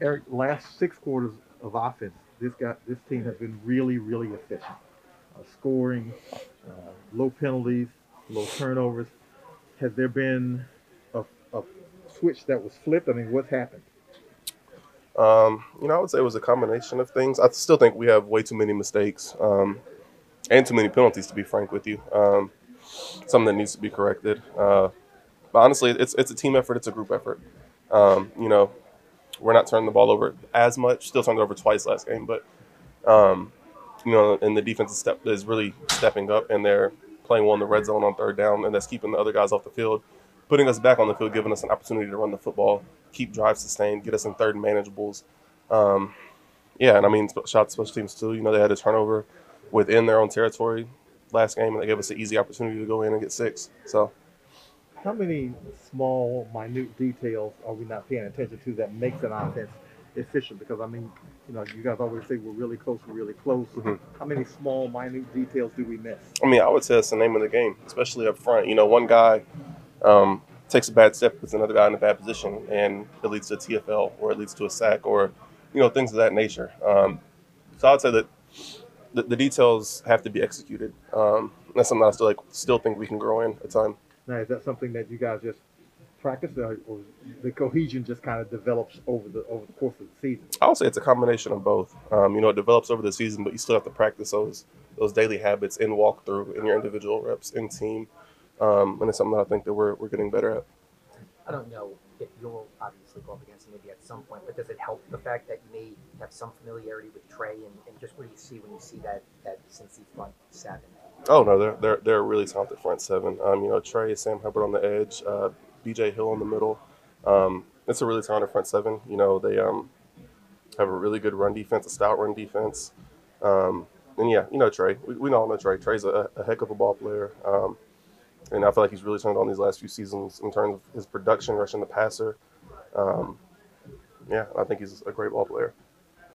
Eric, last six quarters of offense, this team has been really, really efficient. Scoring, low penalties, low turnovers. Has there been a switch that was flipped? I mean, what's happened? I would say it was a combination of things. I still think we have way too many mistakes and too many penalties, to be frank with you. Something that needs to be corrected. But honestly, it's a team effort. It's a group effort. We're not turning the ball over as much. Still turned it over twice last game, but and the defensive step is really stepping up, and they're playing well in the red zone on third down, and that's keeping the other guys off the field, putting us back on the field, giving us an opportunity to run the football, keep drives sustained, get us in third and manageables. Special teams too. They had a turnover within their own territory last game, and they gave us an easy opportunity to go in and get six. So. How many small, minute details are we not paying attention to that makes an offense efficient? Because, you guys always say we're really close, Mm-hmm. How many small, minute details do we miss? I would say that's the name of the game, especially up front. One guy takes a bad step, puts another guy in a bad position, and it leads to a TFL or it leads to a sack or, things of that nature. So I would say that the details have to be executed. That's something I still think we can grow in at times. Now, is that something that you guys just practice, or the cohesion just kind of develops over the course of the season? I would say it's a combination of both. It develops over the season, but you still have to practice those daily habits in walkthrough, in your individual reps, in team, and it's something that I think that we're getting better at. I don't know if you'll obviously go up against maybe at some point, but does it help the fact that you may have some familiarity with Trey, and just what do you see when you see that Cincy front seven? Oh, no, they're a really talented front seven. Trey, Sam Hubbard on the edge, B.J. Hill in the middle. It's a really talented front seven. They have a really good run defense, a stout run defense. Trey. We all know Trey. Trey's a heck of a ball player. And I feel like he's really turned on these last few seasons in terms of his production, rushing the passer. I think he's a great ball player.